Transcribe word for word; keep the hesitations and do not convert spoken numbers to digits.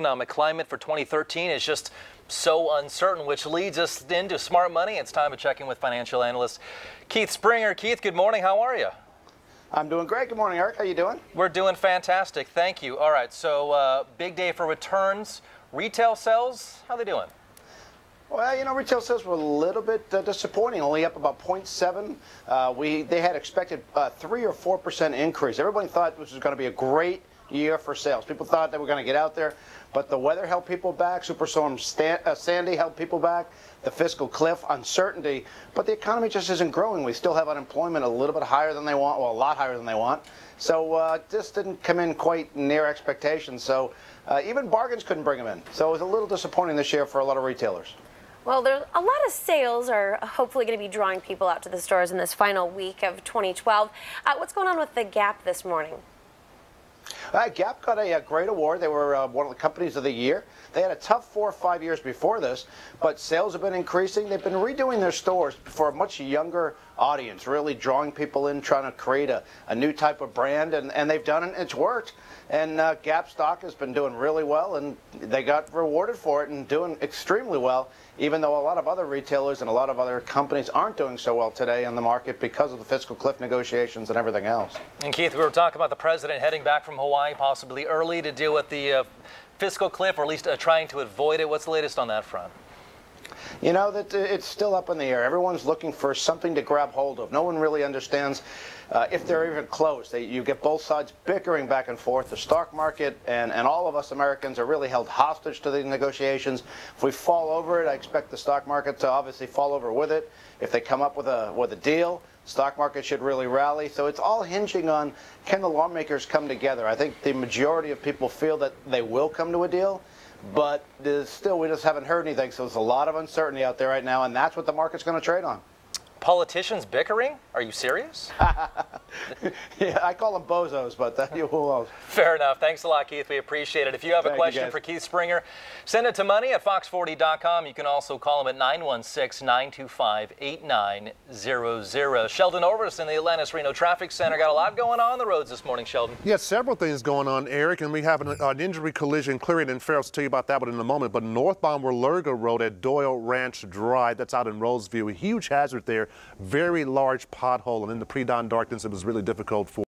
Economic climate for twenty thirteen is just so uncertain, which leads us into smart money. It's time to check in with financial analyst Keith Springer. Keith, good morning. How are you? I'm doing great. Good morning, Eric. How are you doing? We're doing fantastic. Thank you. All right. So uh, big day for returns. Retail sales, how are they doing? Well, you know, retail sales were a little bit uh, disappointing, only up about zero point seven. Uh, we, they had expected a three or four percent increase. Everybody thought this was going to be a great year for sales. People thought they were going to get out there, but the weather held people back. Superstorm Stan uh, Sandy held people back. The fiscal cliff, uncertainty, but the economy just isn't growing. We still have unemployment a little bit higher than they want, well, a lot higher than they want. So uh, this didn't come in quite near expectations. So uh, even bargains couldn't bring them in. So it was a little disappointing this year for a lot of retailers. Well, there, a lot of sales are hopefully going to be drawing people out to the stores in this final week of twenty twelve. Uh, what's going on with the Gap this morning? Uh, Gap got a, a great award. They were uh, one of the companies of the year. They had a tough four or five years before this, but sales have been increasing. They've been redoing their stores for a much younger audience, really drawing people in, trying to create a, a new type of brand, and, and they've done it. It's worked. And uh, Gap stock has been doing really well, and they got rewarded for it and doing extremely well, even though a lot of other retailers and a lot of other companies aren't doing so well today in the market because of the fiscal cliff negotiations and everything else. And Keith, we were talking about the president heading back from Hawaii possibly early to deal with the uh, fiscal cliff, or at least uh, trying to avoid it. What's the latest on that front? You know, that it's still up in the air. Everyone's looking for something to grab hold of. No one really understands uh, if they're even close. They, you get both sides bickering back and forth. The stock market and, and all of us Americans are really held hostage to these negotiations. If we fall over it, I expect the stock market to obviously fall over with it. If they come up with a, with a deal, stock market should really rally. So it's all hinging on, can the lawmakers come together? I think the majority of people feel that they will come to a deal. But still, we just haven't heard anything, so there's a lot of uncertainty out there right now, and that's what the market's going to trade on. Politicians bickering? Are you serious? Yeah, I call them bozos, but that, who knows? Fair enough. Thanks a lot, Keith. We appreciate it. If you have a Thank question for Keith Springer, send it to money at fox forty dot com. You can also call him at nine one six, nine two five, eight nine zero zero. Sheldon Orvis in the Atlantis-Reno Traffic Center. Got a lot going on the roads this morning, Sheldon. Yes, several things going on, Eric, and we have an, an injury collision clearing in Ferris. I'll tell you about that one in a moment, but northbound we're Lurga Road at Doyle Ranch Drive. That's out in Roseview. A huge hazard there. Very large pothole, and in the pre-dawn darkness it was really difficult for